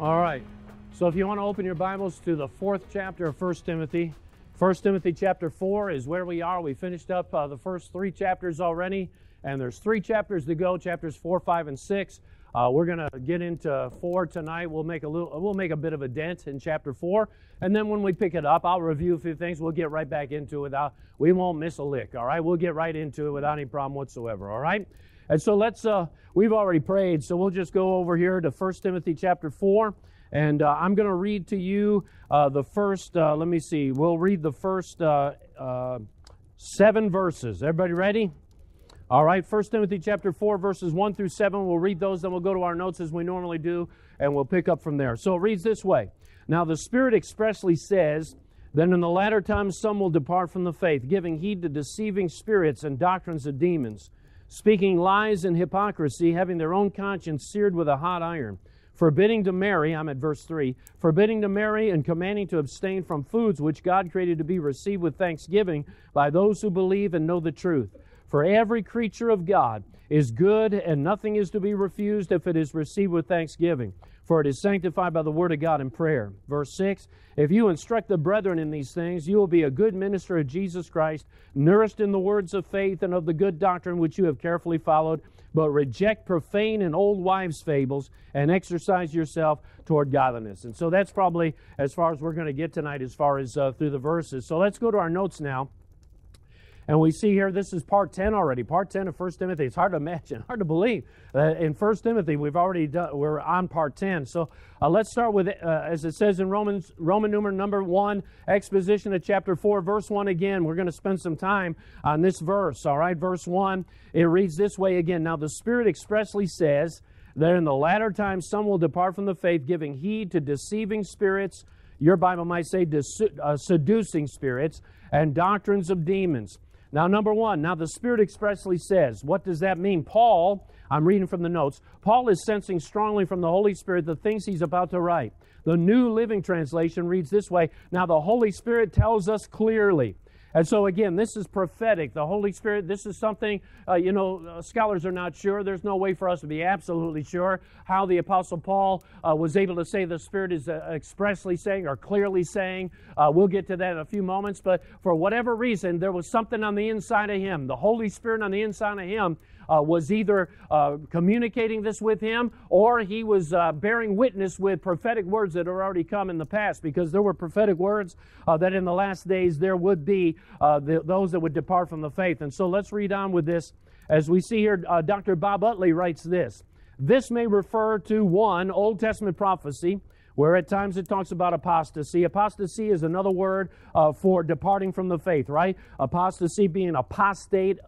All right, so if you want to open your Bibles to the 4th chapter of First Timothy, First Timothy chapter 4 is where we are. We finished up the first 3 chapters already, and there's 3 chapters to go, chapters 4, 5, and 6. We're going to get into 4 tonight. We'll make a bit of a dent in chapter 4, and then when we pick it up, I'll review a few things. We'll get right back into it. We won't miss a lick, all right? We'll get right into it without any problem whatsoever, all right? And so we've already prayed, so we'll just go over here to 1 Timothy chapter 4, and I'm going to read to you the first 7 verses. Everybody ready? All right, 1 Timothy chapter 4, verses 1 through 7. We'll read those, then we'll go to our notes as we normally do, and we'll pick up from there. So it reads this way. Now the Spirit expressly says that in the latter times some will depart from the faith, giving heed to deceiving spirits and doctrines of demons, speaking lies and hypocrisy, having their own conscience seared with a hot iron, forbidding to marry, I'm at verse 3, forbidding to marry and commanding to abstain from foods which God created to be received with thanksgiving by those who believe and know the truth. For every creature of God is good, and nothing is to be refused if it is received with thanksgiving, for it is sanctified by the word of God in prayer. Verse 6, if you instruct the brethren in these things, you will be a good minister of Jesus Christ, nourished in the words of faith and of the good doctrine which you have carefully followed, but reject profane and old wives' fables, and exercise yourself toward godliness. And so that's probably as far as we're going to get tonight as far as through the verses. So let's go to our notes now. And we see here, this is part 10 already, part 10 of 1 Timothy. It's hard to imagine, hard to believe. In 1 Timothy, we're on part 10. So let's start with, as it says in Romans, Roman numeral number 1, exposition of chapter 4, verse 1 again. We're going to spend some time on this verse, all right? Verse 1, it reads this way again. Now the Spirit expressly says that in the latter times some will depart from the faith, giving heed to deceiving spirits. Your Bible might say seducing spirits and doctrines of demons. Now, number 1, now the Spirit expressly says, what does that mean? Paul, I'm reading from the notes, Paul is sensing strongly from the Holy Spirit the things he's about to write. The New Living Translation reads this way, now the Holy Spirit tells us clearly. And so again, this is prophetic. The Holy Spirit, this is something, scholars are not sure. There's no way for us to be absolutely sure how the Apostle Paul was able to say the Spirit is expressly saying or clearly saying. We'll get to that in a few moments. But for whatever reason, there was something on the inside of him. The Holy Spirit on the inside of him was either communicating this with him, or he was bearing witness with prophetic words that had already come in the past, because there were prophetic words that in the last days there would be those that would depart from the faith. And so let's read on with this. As we see here, Dr. Bob Utley writes this. This may refer to, 1, Old Testament prophecy, where at times it talks about apostasy. Apostasy is another word for departing from the faith, right? Apostasy being apostate,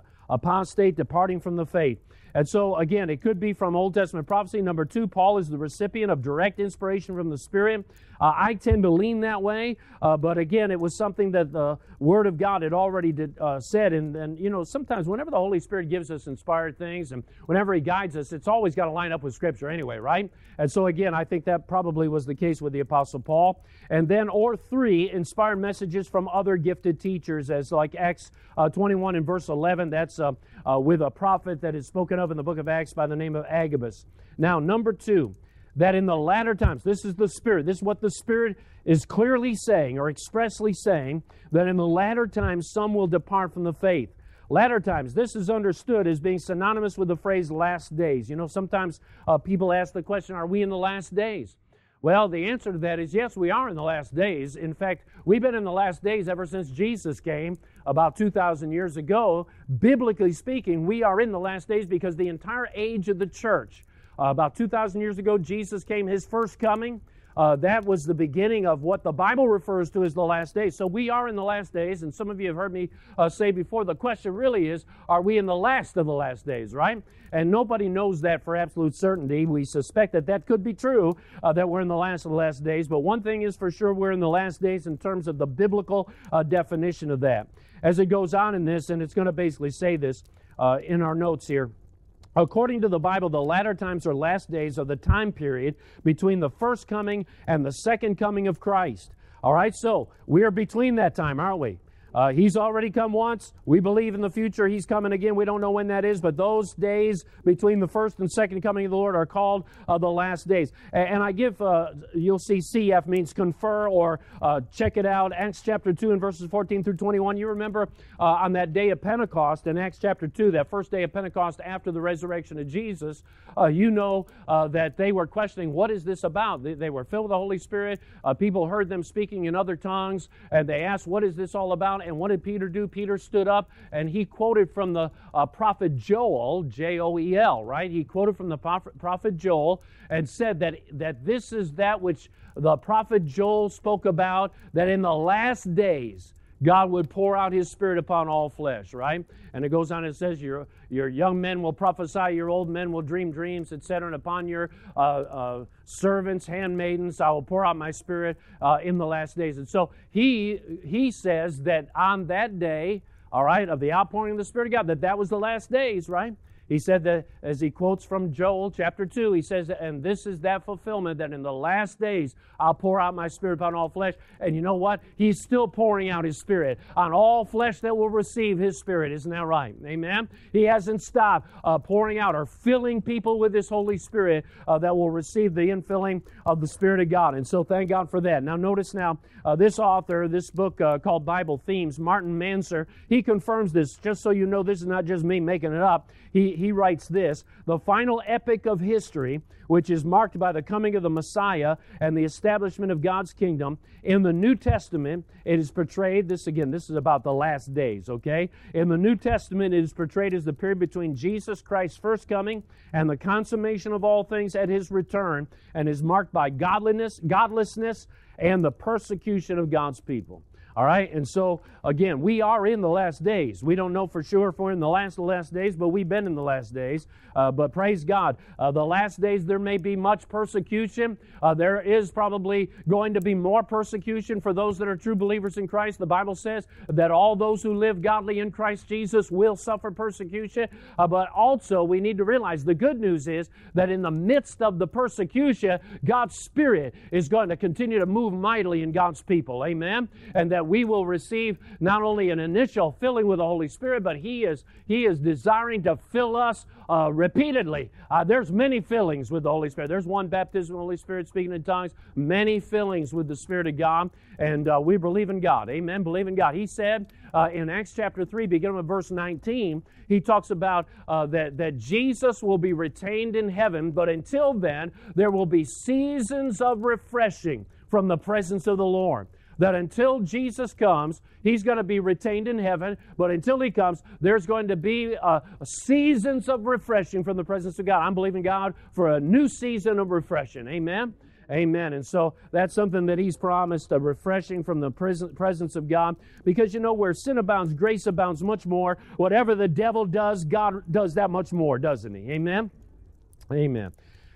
departing from the faith. And so, again, it could be from Old Testament prophecy. Number 2, Paul is the recipient of direct inspiration from the Spirit. I tend to lean that way, but again, it was something that the Word of God had already said. And, you know, sometimes whenever the Holy Spirit gives us inspired things and whenever He guides us, it's always got to line up with Scripture anyway, right? And so, again, I think that probably was the case with the Apostle Paul. And then, or 3, inspired messages from other gifted teachers, as like Acts 21 and verse 11. That's with a prophet that is spoken of in the book of Acts by the name of Agabus. Now, number 2, that in the latter times, this is the Spirit, this is what the Spirit is clearly saying or expressly saying, that in the latter times some will depart from the faith. Latter times, this is understood as being synonymous with the phrase last days. You know, sometimes people ask the question, are we in the last days? Well, the answer to that is yes, we are in the last days. In fact, we've been in the last days ever since Jesus came about 2,000 years ago. Biblically speaking, we are in the last days because the entire age of the church, about 2,000 years ago, Jesus came, His first coming. That was the beginning of what the Bible refers to as the last days. So we are in the last days, and some of you have heard me say before, the question really is, are we in the last of the last days, right? And nobody knows that for absolute certainty. We suspect that could be true, that we're in the last of the last days. But one thing is for sure, we're in the last days in terms of the biblical definition of that. As it goes on in this, and it's going to basically say this in our notes here, according to the Bible, the latter times or last days are the time period between the first coming and the second coming of Christ. All right, so we are between that time, aren't we? He's already come once. We believe in the future He's coming again. We don't know when that is, but those days between the first and second coming of the Lord are called the last days. And I give, you'll see CF means confer or check it out. Acts chapter 2 and verses 14 through 21. You remember on that day of Pentecost in Acts chapter 2, that first day of Pentecost after the resurrection of Jesus, you know that they were questioning, what is this about? They were filled with the Holy Spirit. People heard them speaking in other tongues, and they asked, what is this all about? And what did Peter do? Peter stood up, and he quoted from the prophet Joel, J-O-E-L, right? He quoted from the prophet Joel and said that this is that which the prophet Joel spoke about, that in the last days God would pour out His Spirit upon all flesh, right? And it goes on and says, your young men will prophesy, your old men will dream dreams, etc. And upon your servants, handmaidens, I will pour out My Spirit in the last days. And so he says that on that day, all right, of the outpouring of the Spirit of God, that was the last days, right? He said that, as he quotes from Joel chapter 2, he says, and this is that fulfillment, that in the last days I'll pour out My Spirit upon all flesh. And you know what? He's still pouring out His Spirit on all flesh that will receive His Spirit. Isn't that right? Amen? He hasn't stopped pouring out or filling people with His Holy Spirit that will receive the infilling of the Spirit of God. And so thank God for that. Now notice now, this author, this book called Bible Themes, Martin Manser, he confirms this, just so you know this is not just me making it up. He writes this, the final epoch of history, which is marked by the coming of the Messiah and the establishment of God's kingdom. In the New Testament, it is portrayed, this is about the last days, okay? In the New Testament, it is portrayed as the period between Jesus Christ's first coming and the consummation of all things at His return, and is marked by godlessness, and the persecution of God's people. All right, and so, again, we are in the last days. We don't know for sure if we're in the last days, but we've been in the last days. But praise God, the last days there may be much persecution. There is probably going to be more persecution for those that are true believers in Christ. The Bible says that all those who live godly in Christ Jesus will suffer persecution. But also, we need to realize the good news is that in the midst of the persecution, God's Spirit is going to continue to move mightily in God's people. Amen? And that we will receive not only an initial filling with the Holy Spirit, but He is desiring to fill us repeatedly. There's many fillings with the Holy Spirit. There's one baptism of the Holy Spirit, speaking in tongues, many fillings with the Spirit of God, and we believe in God. Amen, believe in God. He said in Acts chapter 3, beginning with verse 19, he talks about that Jesus will be retained in heaven, but until then, there will be seasons of refreshing from the presence of the Lord. That until Jesus comes, He's going to be retained in heaven, but until He comes, there's going to be seasons of refreshing from the presence of God. I'm believing God for a new season of refreshing. Amen? Amen. And so that's something that He's promised, a refreshing from the presence of God. Because, you know, where sin abounds, grace abounds much more. Whatever the devil does, God does that much more, doesn't He? Amen? Amen.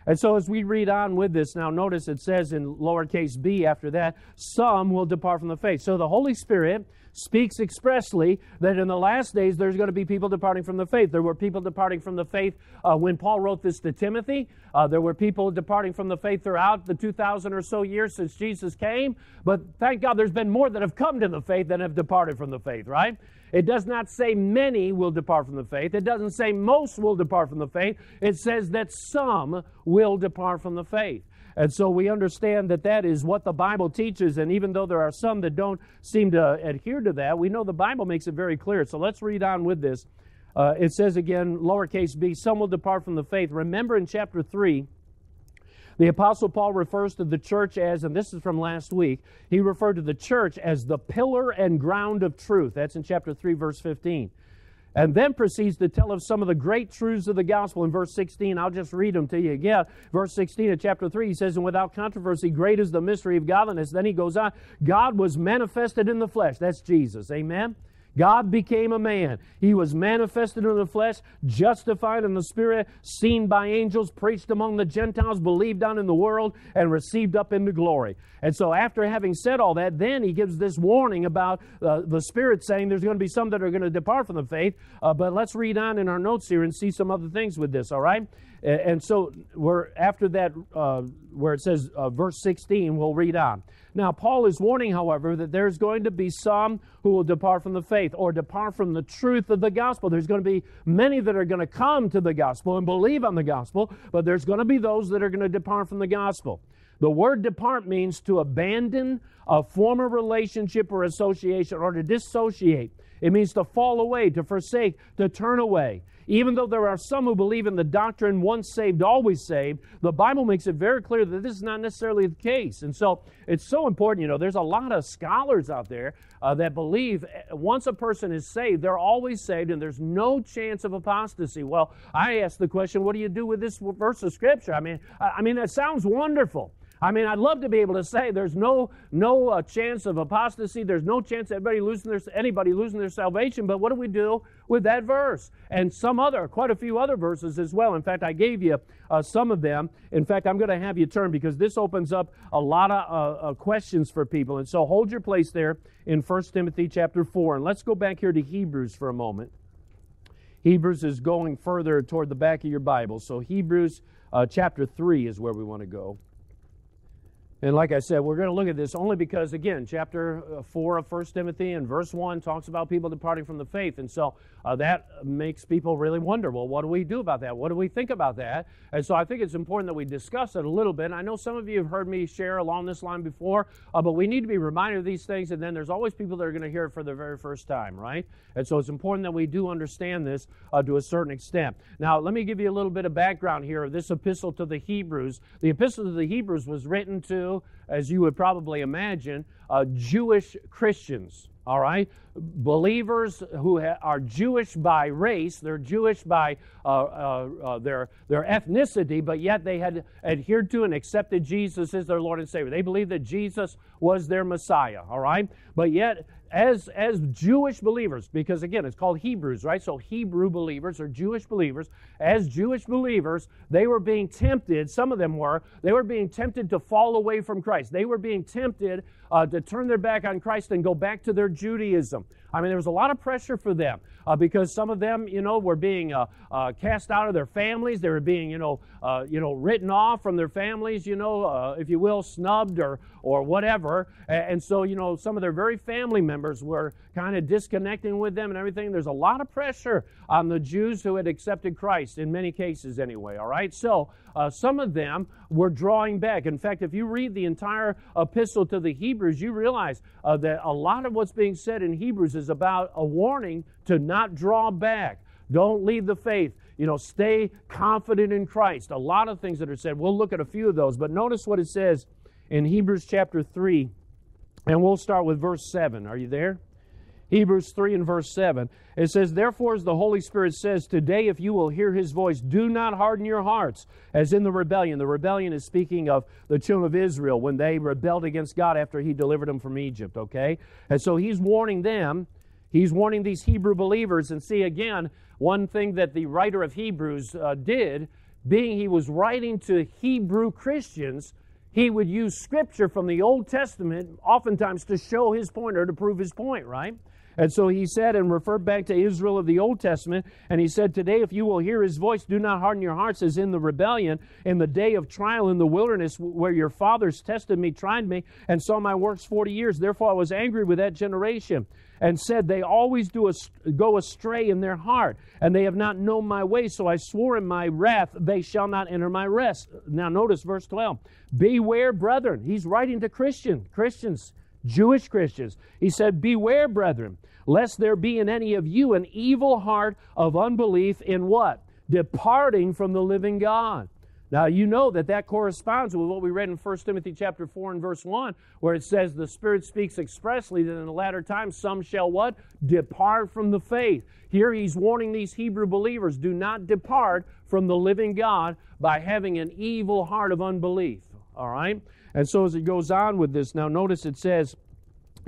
And so as we read on with this, now notice it says in lowercase b after that, some will depart from the faith. So the Holy Spirit speaks expressly that in the last days there's going to be people departing from the faith. There were people departing from the faith when Paul wrote this to Timothy. There were people departing from the faith throughout the 2,000 or so years since Jesus came. But thank God there's been more that have come to the faith than have departed from the faith, right? It does not say many will depart from the faith. It doesn't say most will depart from the faith. It says that some will depart from the faith. And so we understand that that is what the Bible teaches, and even though there are some that don't seem to adhere to that, we know the Bible makes it very clear. So let's read on with this. It says again, lowercase b, some will depart from the faith. Remember in chapter 3, the Apostle Paul refers to the church as, and this is from last week, he referred to the church as the pillar and ground of truth. That's in chapter 3, verse 15. And then proceeds to tell of some of the great truths of the gospel in verse 16. I'll just read them to you again. Verse 16 of chapter 3, he says, and without controversy, great is the mystery of godliness. Then he goes on, God was manifested in the flesh. That's Jesus. Amen? God became a man. He was manifested in the flesh, justified in the Spirit, seen by angels, preached among the Gentiles, believed on in the world, and received up into glory. And so after having said all that, then he gives this warning about the Spirit, saying there's going to be some that are going to depart from the faith. But let's read on in our notes here and see some other things with this, all right? And so we're after that, where it says verse 16, we'll read on. Now, Paul is warning, however, that there's going to be some who will depart from the faith or depart from the truth of the gospel. There's going to be many that are going to come to the gospel and believe on the gospel, but there's going to be those that are going to depart from the gospel. The word depart means to abandon a former relationship or association, or to dissociate. It means to fall away, to forsake, to turn away. Even though there are some who believe in the doctrine, once saved, always saved, the Bible makes it very clear that this is not necessarily the case. And so it's so important, you know, there's a lot of scholars out there that believe once a person is saved, they're always saved and there's no chance of apostasy. Well, I ask the question, what do you do with this verse of Scripture? I mean, it sounds wonderful. I mean, I'd love to be able to say there's no chance of apostasy. There's no chance of anybody losing their salvation. But what do we do with that verse? And quite a few other verses as well. In fact, I gave you some of them. In fact, I'm going to have you turn, because this opens up a lot of questions for people. And so hold your place there in First Timothy chapter 4. And let's go back here to Hebrews for a moment. Hebrews is going further toward the back of your Bible. So Hebrews chapter 3 is where we want to go. And like I said, we're going to look at this only because, again, chapter 4 of 1 Timothy and verse 1 talks about people departing from the faith. And so that makes people really wonder, well, what do we do about that? What do we think about that? And so I think it's important that we discuss it a little bit. And I know some of you have heard me share along this line before, but we need to be reminded of these things. And then there's always people that are going to hear it for the very first time, right? And so it's important that we do understand this to a certain extent. Now, let me give you a little bit of background here of this epistle to the Hebrews. The epistle to the Hebrews was written to, as you would probably imagine, Jewish Christians, all right? Believers who are Jewish by race, they're Jewish by their ethnicity, but yet they had adhered to and accepted Jesus as their Lord and Savior. They believed that Jesus was their Messiah, all right? But yet, as Jewish believers, because again, it's called Hebrews, right? So Hebrew believers or Jewish believers, as Jewish believers, they were being tempted, some of them were, they were being tempted to fall away from Christ. They were being tempted to turn their back on Christ and go back to their Judaism. I mean, there was a lot of pressure for them because some of them, you know, were being cast out of their families. They were being, written off from their families, if you will, snubbed or whatever. And so, some of their very family members were kind of disconnecting with them and everything. There's a lot of pressure on the Jews who had accepted Christ, in many cases anyway, all right? So some of them were drawing back. In fact, if you read the entire epistle to the Hebrews, you realize that a lot of what's being said in Hebrews is about a warning to not draw back. Don't leave the faith. Stay confident in Christ. A lot of things that are said. We'll look at a few of those, but notice what it says in Hebrews chapter 3, and we'll start with verse 7. Are you there? Hebrews 3 and verse 7. It says, "Therefore, as the Holy Spirit says, today if you will hear His voice, do not harden your hearts, as in the rebellion." The rebellion is speaking of the children of Israel when they rebelled against God after He delivered them from Egypt, okay? And so He's warning them. He's warning these Hebrew believers. And see, again, one thing that the writer of Hebrews did, being he was writing to Hebrew Christians, he would use Scripture from the Old Testament oftentimes to show his point or to prove his point, right? And so he said, and referred back to Israel of the Old Testament, and he said, "Today if you will hear His voice, do not harden your hearts as in the rebellion, in the day of trial in the wilderness, where your fathers tested me, tried me, and saw my works 40 years. Therefore I was angry with that generation, and said, they always do go astray in their heart, and they have not known my way. So I swore in my wrath, they shall not enter my rest." Now notice verse 12. "Beware, brethren." He's writing to Christians. Jewish Christians. He said, "Beware, brethren, lest there be in any of you an evil heart of unbelief in" what? "Departing from the living God." Now, you know that corresponds with what we read in 1 Timothy chapter 4 and verse 1, where it says, "The Spirit speaks expressly that in the latter times some shall" what? "Depart from the faith." Here he's warning these Hebrew believers, do not depart from the living God by having an evil heart of unbelief. All right? And so as it goes on with this, now notice it says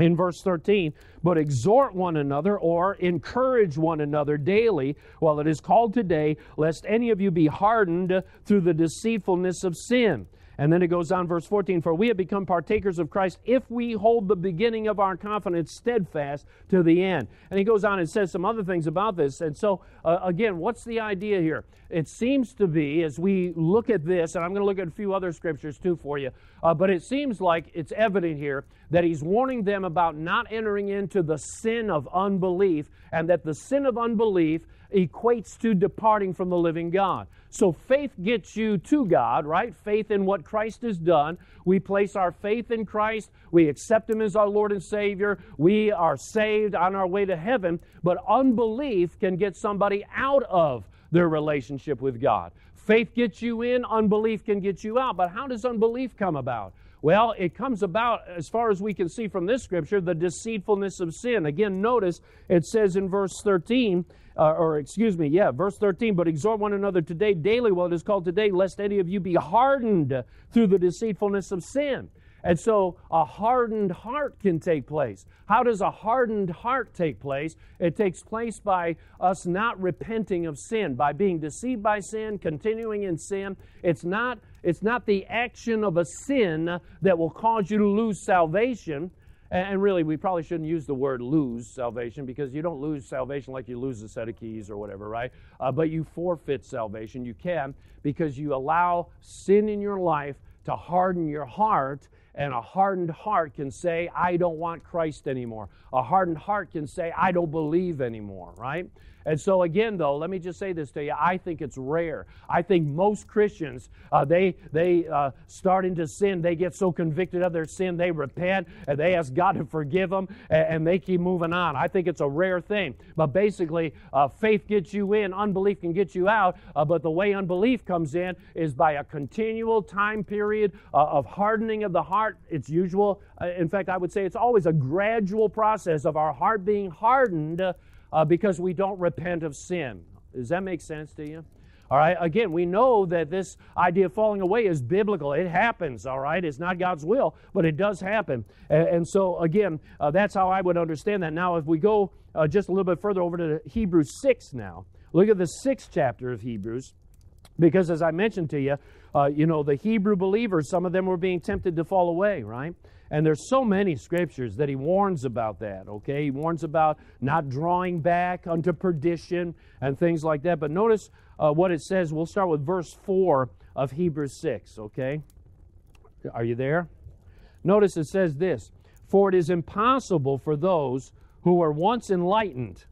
in verse 13, but exhort one another or encourage one another daily while it is called today, lest any of you be hardened through the deceitfulness of sin. And then it goes on, verse 14, for we have become partakers of Christ if we hold the beginning of our confidence steadfast to the end. And he goes on and says some other things about this. And so, again, what's the idea here? It seems to be, as we look at this, and I'm going to look at a few other scriptures too for you, but it seems like it's evident here that he's warning them about not entering into the sin of unbelief, and that the sin of unbelief equates to departing from the living God. So faith gets you to God, right? Faith in what Christ has done. We place our faith in Christ. We accept Him as our Lord and Savior. We are saved on our way to heaven. But unbelief can get somebody out of their relationship with God. Faith gets you in, unbelief can get you out. But how does unbelief come about? Well, it comes about, as far as we can see from this scripture, the deceitfulness of sin. Again, notice it says in verse 13, but exhort one another today, daily, while it is called today, lest any of you be hardened through the deceitfulness of sin. And so a hardened heart can take place. How does a hardened heart take place? It takes place by us not repenting of sin, by being deceived by sin, continuing in sin. It's not the action of a sin that will cause you to lose salvation. And really, we probably shouldn't use the word lose salvation, because you don't lose salvation like you lose a set of keys or whatever, right? But you forfeit salvation. You can, because you allow sin in your life to harden your heart. And a hardened heart can say, I don't want Christ anymore. A hardened heart can say, I don't believe anymore, right? And so again, though, let me just say this to you. I think it's rare. I think most Christians, they start into sin. They get so convicted of their sin, they repent, and they ask God to forgive them, and they keep moving on. I think it's a rare thing. But basically, faith gets you in, unbelief can get you out, but the way unbelief comes in is by a continual time period of hardening of the heart. It's usual. In fact, I would say it's always a gradual process of our heart being hardened because we don't repent of sin. Does that make sense to you? All right. Again, we know that this idea of falling away is biblical. It happens. All right. It's not God's will, but it does happen. And so, again, that's how I would understand that. Now, if we go just a little bit further over to Hebrews 6 now, look at the 6th chapter of Hebrews, because as I mentioned to you, the Hebrew believers, some of them were being tempted to fall away, right? And there's so many scriptures that he warns about that, okay? He warns about not drawing back unto perdition and things like that. But notice what it says. We'll start with verse 4 of Hebrews 6, okay? Are you there? Notice it says this, for it is impossible for those who were once enlightened.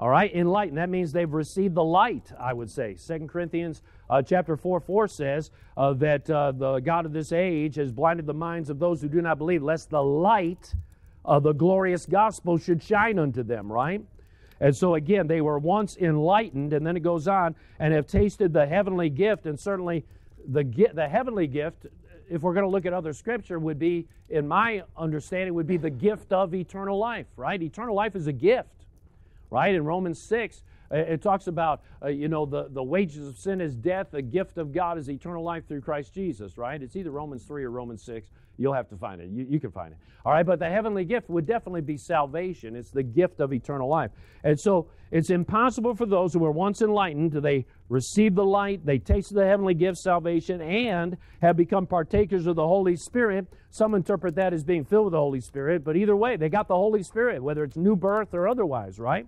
All right, enlightened. That means they've received the light, I would say. 2 Corinthians chapter 4:4 says that the God of this age has blinded the minds of those who do not believe, lest the light of the glorious gospel should shine unto them, right? And so again, they were once enlightened, and then it goes on, and have tasted the heavenly gift, and certainly the heavenly gift, if we're going to look at other scripture, would be, in my understanding, would be the gift of eternal life, right? Eternal life is a gift. Right? In Romans 6, it talks about, the wages of sin is death, the gift of God is eternal life through Christ Jesus, right? It's either Romans 3 or Romans 6. You'll have to find it. You can find it. All right, but the heavenly gift would definitely be salvation. It's the gift of eternal life. And so it's impossible for those who were once enlightened, they received the light, they tasted the heavenly gift, salvation, and have become partakers of the Holy Spirit. Some interpret that as being filled with the Holy Spirit, but either way, they got the Holy Spirit, whether it's new birth or otherwise, right?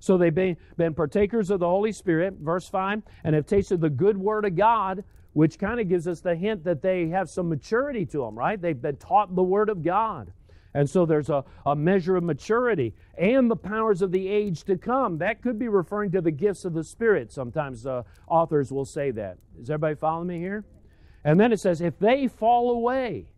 So they've been partakers of the Holy Spirit, verse 5, and have tasted the good word of God, which kind of gives us the hint that they have some maturity to them, right? They've been taught the word of God. And so there's a measure of maturity, and the powers of the age to come. That could be referring to the gifts of the Spirit. Sometimes authors will say that. Is everybody following me here? And then it says, if they fall away,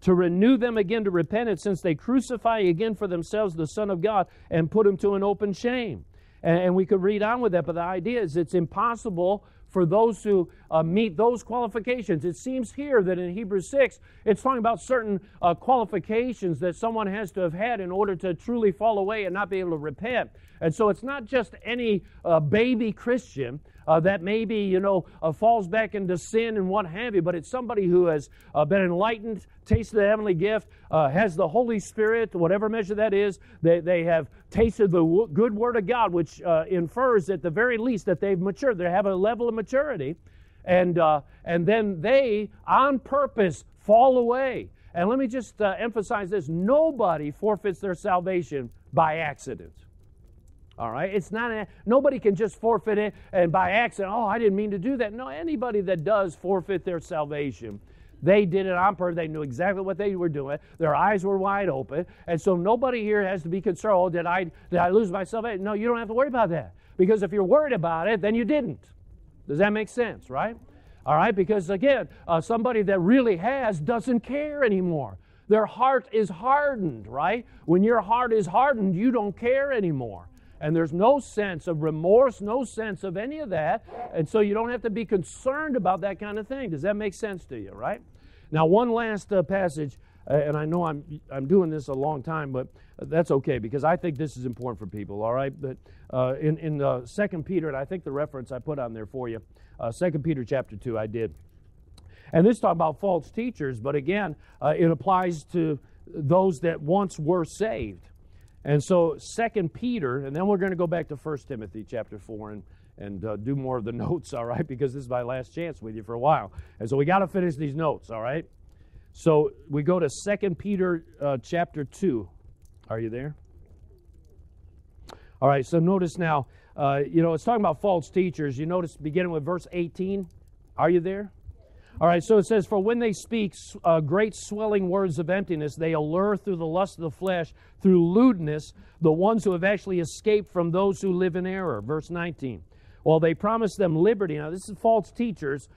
to renew them again to repentance, since they crucify again for themselves the Son of God and put Him to an open shame. And we could read on with that, but the idea is it's impossible for those who meet those qualifications. It seems here that in Hebrews 6, it's talking about certain qualifications that someone has to have had in order to truly fall away and not be able to repent. And so it's not just any baby Christian. that maybe, falls back into sin and what have you, but it's somebody who has been enlightened, tasted the heavenly gift, has the Holy Spirit, whatever measure that is. They have tasted the good Word of God, which infers at the very least that they've matured. They have a level of maturity, and then they, on purpose, fall away. And let me just emphasize this. Nobody forfeits their salvation by accident. All right? It's not nobody can just forfeit it and by accident, oh, I didn't mean to do that. No, anybody that does forfeit their salvation, they did it on purpose. They knew exactly what they were doing. Their eyes were wide open. And so nobody here has to be concerned, oh, did I lose my salvation? No, you don't have to worry about that. Because if you're worried about it, then you didn't. Does that make sense, right? All right, because again, somebody that really has doesn't care anymore. Their heart is hardened, right? When your heart is hardened, you don't care anymore. And there's no sense of remorse, no sense of any of that. And so you don't have to be concerned about that kind of thing. Does that make sense to you, right? Now, one last passage, and I know I'm doing this a long time, but that's okay because I think this is important for people, all right? But in Second Peter, and I think the reference I put on there for you, Second Peter chapter 2, I did. And this is talking about false teachers, but again, it applies to those that once were saved. And so Second Peter, and then we're going to go back to First Timothy chapter 4 and do more of the notes, all right, because this is my last chance with you for a while. And so we got to finish these notes, all right? So we go to Second Peter chapter 2. Are you there? All right, so notice now, it's talking about false teachers. You notice beginning with verse 18. Are you there? All right, so it says, for when they speak great swelling words of emptiness, they allure through the lust of the flesh, through lewdness, the ones who have actually escaped from those who live in error. Verse 19. Well, they promise them liberty. Now, this is false teachers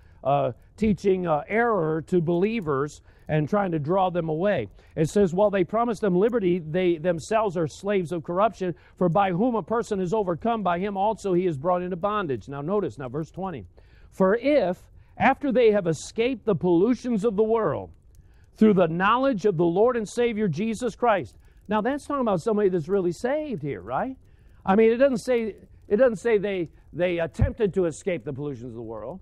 teaching error to believers and trying to draw them away. It says, while they promise them liberty, they themselves are slaves of corruption, for by whom a person is overcome, by him also he is brought into bondage. Now notice, now verse 20. For if, after they have escaped the pollutions of the world, through the knowledge of the Lord and Savior Jesus Christ. Now that's talking about somebody that's really saved here, right? I mean, it doesn't say they attempted to escape the pollutions of the world.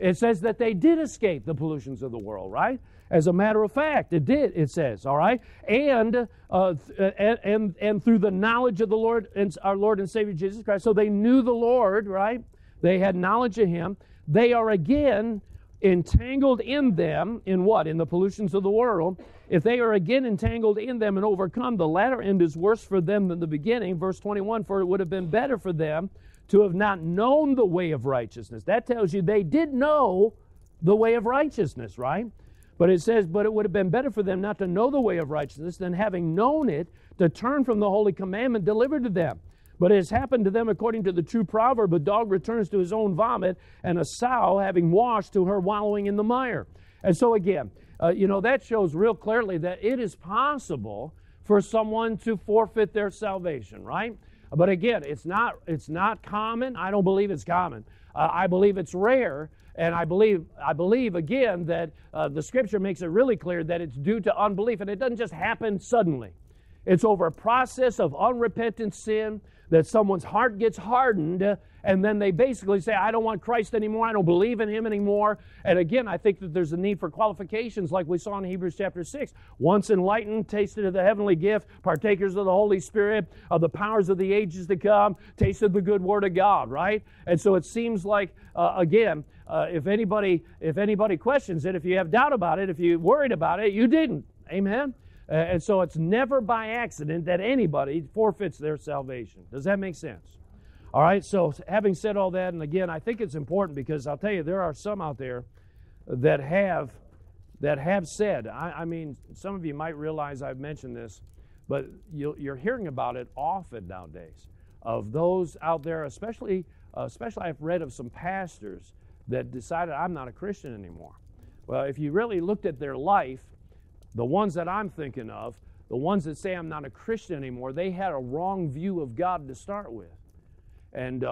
It says that they did escape the pollutions of the world, right? As a matter of fact, it did, it says, all right? And through the knowledge of the Lord and our Lord and Savior Jesus Christ. So they knew the Lord, right? They had knowledge of Him. They are again entangled in them, in what? In the pollutions of the world. If they are again entangled in them and overcome, the latter end is worse for them than the beginning. Verse 21, for it would have been better for them to have not known the way of righteousness. That tells you they did know the way of righteousness, right? But it says, but it would have been better for them not to know the way of righteousness than having known it to turn from the holy commandment delivered to them. But it has happened to them according to the true proverb, a dog returns to his own vomit, and a sow, having washed, to her wallowing in the mire. And so again, that shows real clearly that it is possible for someone to forfeit their salvation, right? But again, it's not common. I don't believe it's common. I believe it's rare, and I believe again that the Scripture makes it really clear that it's due to unbelief, and it doesn't just happen suddenly. It's over a process of unrepentant sin that someone's heart gets hardened, and then they basically say, I don't want Christ anymore, I don't believe in Him anymore. And again, I think that there's a need for qualifications like we saw in Hebrews chapter 6. Once enlightened, tasted of the heavenly gift, partakers of the Holy Spirit, of the powers of the ages to come, tasted the good Word of God, right? And so it seems like, if anybody questions it, if you have doubt about it, if you're worried about it, you didn't. Amen? And so it's never by accident that anybody forfeits their salvation. Does that make sense? All right, so having said all that, and again, I think it's important because I'll tell you, there are some out there that have said, I mean, some of you might realize I've mentioned this, but you're hearing about it often nowadays, of those out there, especially I've read of some pastors that decided, I'm not a Christian anymore. Well, if you really looked at their life, the ones that I'm thinking of, the ones that say I'm not a Christian anymore, they had a wrong view of God to start with. And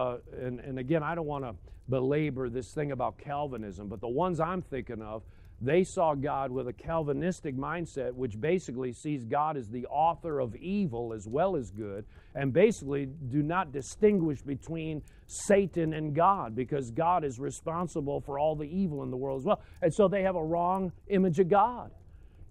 again, I don't want to belabor this thing about Calvinism, but the ones I'm thinking of, They saw God with a Calvinistic mindset, which basically sees God as the author of evil as well as good, and basically do not distinguish between Satan and God, because God is responsible for all the evil in the world as well. And so they have a wrong image of God.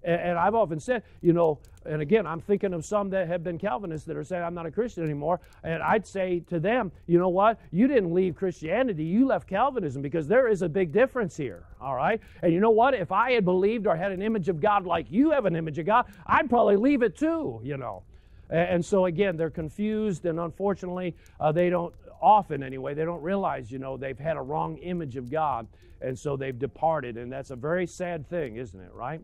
And I've often said, you know, and again, I'm thinking of some that have been Calvinists that are saying, I'm not a Christian anymore. And I'd say to them, you know what? You didn't leave Christianity. You left Calvinism, because there is a big difference here. All right. And you know what? If I had believed or had an image of God like you have an image of God, I'd probably leave it too, you know. And so, again, they're confused. And unfortunately, they don't often anyway, they don't realize, you know, they've had a wrong image of God. And so they've departed. And that's a very sad thing, isn't it? Right?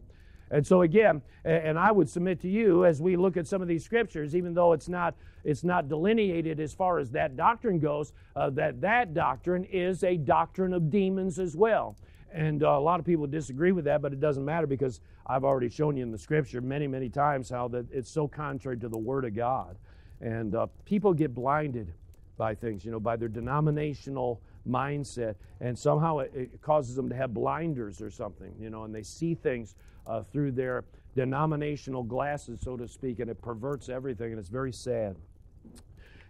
And so again, and I would submit to you, as we look at some of these scriptures, even though it's not delineated as far as that doctrine goes, that doctrine is a doctrine of demons as well. And a lot of people disagree with that, but it doesn't matter, because I've already shown you in the scripture many, many times how that it's so contrary to the Word of God. And people get blinded by things, you know, by their denominational mindset, and somehow it causes them to have blinders or something, you know, and they see things through their denominational glasses, so to speak, and it perverts everything, and it's very sad.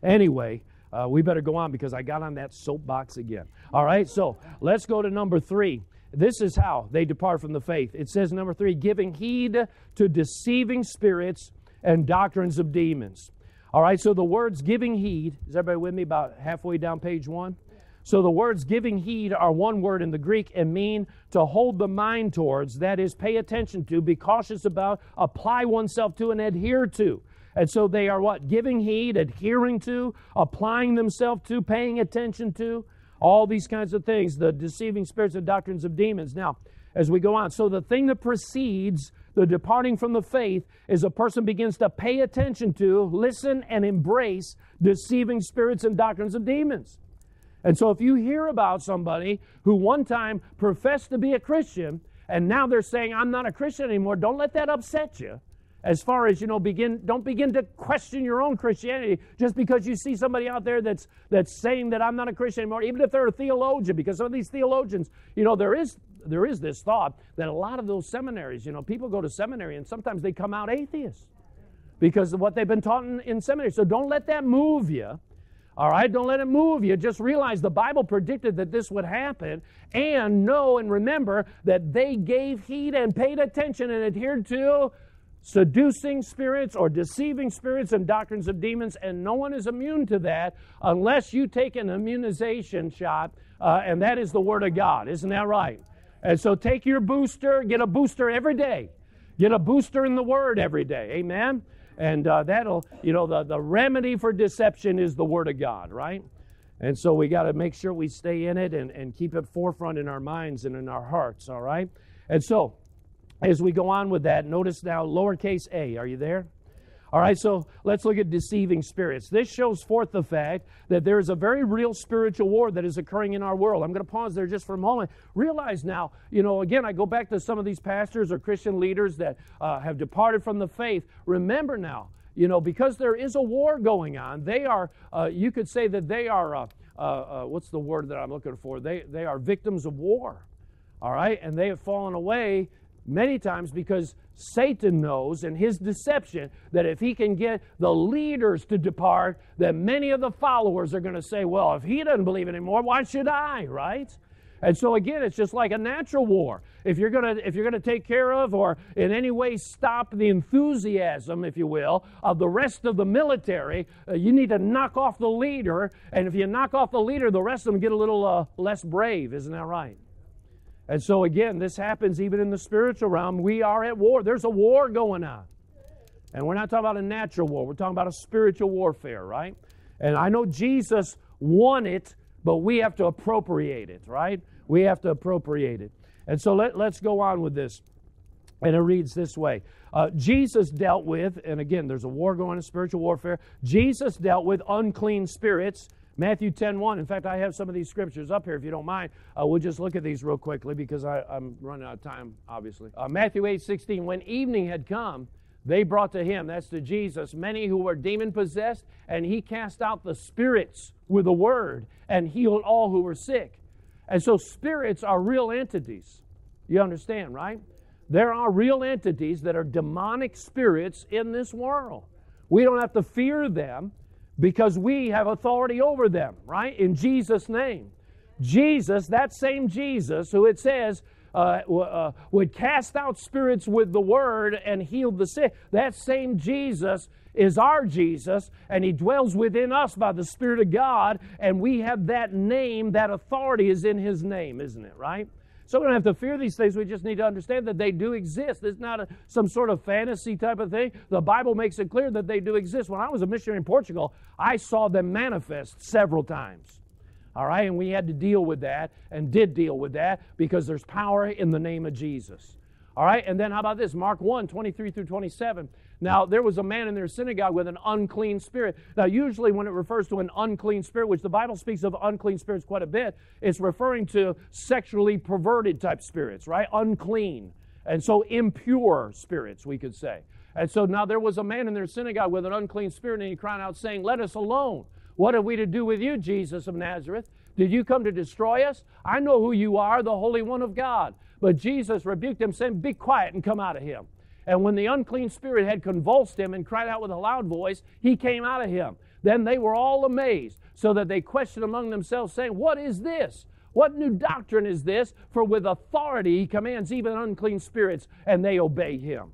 Anyway, we better go on, because I got on that soapbox again. All right, so let's go to number 3. This is how they depart from the faith. It says, number 3, giving heed to deceiving spirits and doctrines of demons. All right, so the words giving heed, is everybody with me about halfway down page 1? So the words giving heed are one word in the Greek and mean to hold the mind towards, that is, pay attention to, be cautious about, apply oneself to, and adhere to. And so they are what? Giving heed, adhering to, applying themselves to, paying attention to, all these kinds of things, the deceiving spirits and doctrines of demons. Now, as we go on, so the thing that precedes the departing from the faith is a person begins to pay attention to, listen, and embrace deceiving spirits and doctrines of demons. And so if you hear about somebody who one time professed to be a Christian, and now they're saying, I'm not a Christian anymore, don't let that upset you. As far as, you know, don't begin to question your own Christianity just because you see somebody out there that's saying that I'm not a Christian anymore, even if they're a theologian, because some of these theologians, you know, there is this thought that a lot of those seminaries, you know, people go to seminary and sometimes they come out atheists because of what they've been taught in seminary. So don't let that move you. All right, don't let it move you. Just realize the Bible predicted that this would happen, and know and remember that they gave heed and paid attention and adhered to seducing spirits or deceiving spirits and doctrines of demons, and no one is immune to that unless you take an immunization shot, and that is the Word of God. Isn't that right? And so take your booster, get a booster every day. Get a booster in the Word every day. Amen? And that'll, you know, the remedy for deception is the Word of God, right? And so we got to make sure we stay in it and keep it forefront in our minds and in our hearts, all right? And so as we go on with that, notice now lowercase a. Are you there? All right, so let's look at deceiving spirits. This shows forth the fact that there is a very real spiritual war that is occurring in our world. I'm going to pause there just for a moment. Realize now, you know, again, I go back to some of these pastors or Christian leaders that have departed from the faith. Remember now, you know, because there is a war going on, they are, you could say that they are, what's the word that I'm looking for? They are victims of war, all right? And they have fallen away many times because Satan knows in his deception that if he can get the leaders to depart, then many of the followers are going to say, well, if he doesn't believe anymore, why should I, right? And so again, it's just like a natural war. If you're going to take care of or in any way stop the enthusiasm, if you will, of the rest of the military, you need to knock off the leader. And if you knock off the leader, the rest of them get a little less brave. Isn't that right? And so again, this happens even in the spiritual realm. We are at war. There's a war going on. And we're not talking about a natural war. We're talking about a spiritual warfare, right? And I know Jesus won it, but we have to appropriate it, right? We have to appropriate it. And so let's go on with this. And it reads this way. Jesus dealt with, and again, there's a war going on in spiritual warfare. Jesus dealt with unclean spirits. Matthew 10:1. In fact, I have some of these scriptures up here. If you don't mind, we'll just look at these real quickly because I'm running out of time, obviously. Matthew 8:16. When evening had come, they brought to him, that's to Jesus, many who were demon-possessed, and he cast out the spirits with a word and healed all who were sick. And so spirits are real entities. You understand, right? There are real entities that are demonic spirits in this world. We don't have to fear them because we have authority over them, right? In Jesus' name. Jesus, that same Jesus who it says would cast out spirits with the word and heal the sick, that same Jesus is our Jesus, and He dwells within us by the Spirit of God, and we have that name. That authority is in His name, isn't it, right? So we don't have to fear these things. We just need to understand that they do exist. It's not some sort of fantasy type of thing. The Bible makes it clear that they do exist. When I was a missionary in Portugal, I saw them manifest several times. All right, and we had to deal with that and did deal with that because there's power in the name of Jesus. All right, and then how about this? Mark 1, 23 through 27. Now, there was a man in their synagogue with an unclean spirit. Now, usually when it refers to an unclean spirit, which the Bible speaks of unclean spirits quite a bit, it's referring to sexually perverted type spirits, right? Unclean. And so impure spirits, we could say. And so now there was a man in their synagogue with an unclean spirit, and he cried out saying, "Let us alone. What have we to do with you, Jesus of Nazareth? Did you come to destroy us? I know who you are, the Holy One of God." But Jesus rebuked him, saying, "Be quiet and come out of him." And when the unclean spirit had convulsed him and cried out with a loud voice, he came out of him. Then they were all amazed, so that they questioned among themselves, saying, "What is this? What new doctrine is this? For with authority he commands even unclean spirits, and they obey him."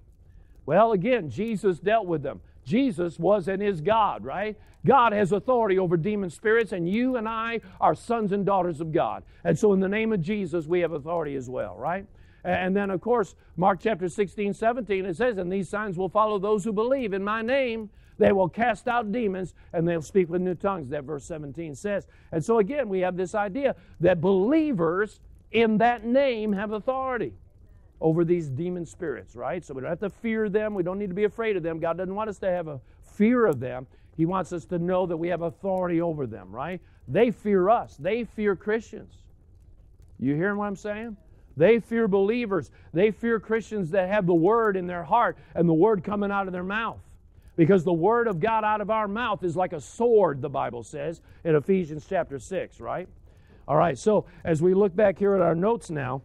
Well, again, Jesus dealt with them. Jesus was and is God, right? God has authority over demon spirits, and you and I are sons and daughters of God. And so in the name of Jesus, we have authority as well, right? And then, of course, Mark chapter 16, 17, it says, "And these signs will follow those who believe in my name. They will cast out demons, and they'll speak with new tongues," that verse 17 says. And so again, we have this idea that believers in that name have authority over these demon spirits, right? So we don't have to fear them. We don't need to be afraid of them. God doesn't want us to have a fear of them. He wants us to know that we have authority over them, right? They fear us. They fear Christians. You hearing what I'm saying? They fear believers. They fear Christians that have the Word in their heart and the Word coming out of their mouth. Because the Word of God out of our mouth is like a sword, the Bible says, in Ephesians chapter 6, right? All right, so as we look back here at our notes now,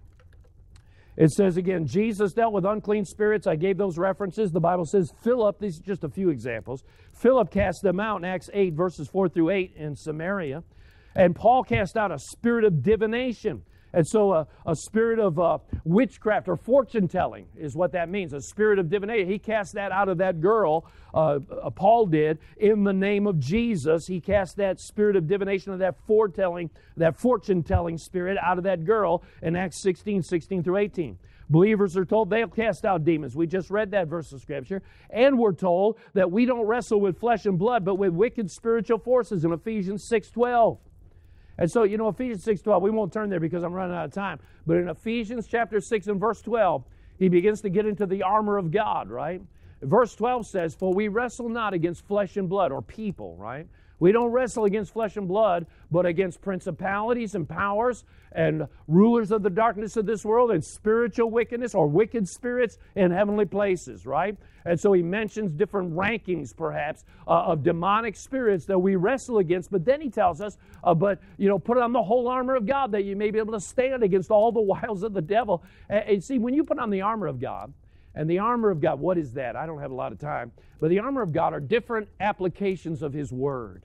it says again, Jesus dealt with unclean spirits. I gave those references. The Bible says Philip, these are just a few examples, Philip cast them out in Acts 8, verses 4 through 8 in Samaria. And Paul cast out a spirit of divination. And so a spirit of witchcraft or fortune-telling is what that means, a spirit of divination. He cast that out of that girl, Paul did, in the name of Jesus. He cast that spirit of divination or that fortune-telling spirit out of that girl in Acts 16, 16 through 18. Believers are told they'll cast out demons. We just read that verse of Scripture. And we're told that we don't wrestle with flesh and blood, but with wicked spiritual forces in Ephesians 6, 12. And so, you know, Ephesians 6:12, we won't turn there because I'm running out of time. But in Ephesians chapter 6 and verse 12, he begins to get into the armor of God, right? Verse 12 says, "For we wrestle not against flesh and blood," or people, right? We don't wrestle against flesh and blood, but against principalities and powers and rulers of the darkness of this world and spiritual wickedness or wicked spirits in heavenly places, right? And so he mentions different rankings, perhaps, of demonic spirits that we wrestle against. But then he tells us, put on the whole armor of God that you may be able to stand against all the wiles of the devil. And see, when you put on the armor of God, and the armor of God, what is that? I don't have a lot of time. But the armor of God are different applications of His Word.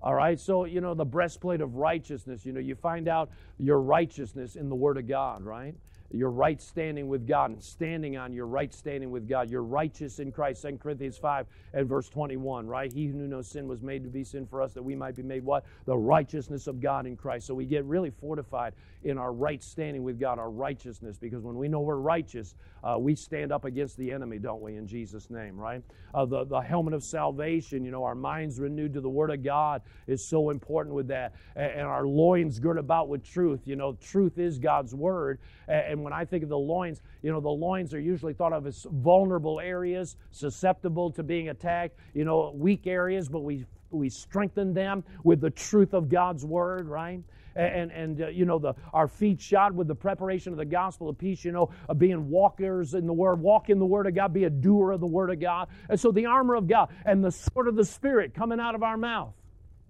All right, so, you know, the breastplate of righteousness, you know, you find out your righteousness in the Word of God, right? Your right standing with God and standing on your right standing with God. You're righteous in Christ, 2 Corinthians 5 and verse 21, right? He who knew no sin was made to be sin for us that we might be made what? The righteousness of God in Christ. So we get really fortified in our right standing with God, our righteousness, because when we know we're righteous, we stand up against the enemy, don't we, in Jesus' name, right? The helmet of salvation, you know, our minds renewed to the Word of God is so important with that. And our loins girt about with truth. You know, truth is God's Word. And when I think of the loins, you know, the loins are usually thought of as vulnerable areas, susceptible to being attacked, you know, weak areas, but we strengthen them with the truth of God's Word, right? Our feet shod with the preparation of the gospel of peace, you know, being walkers in the Word, walk in the Word of God, be a doer of the Word of God. And so the armor of God and the sword of the Spirit coming out of our mouth,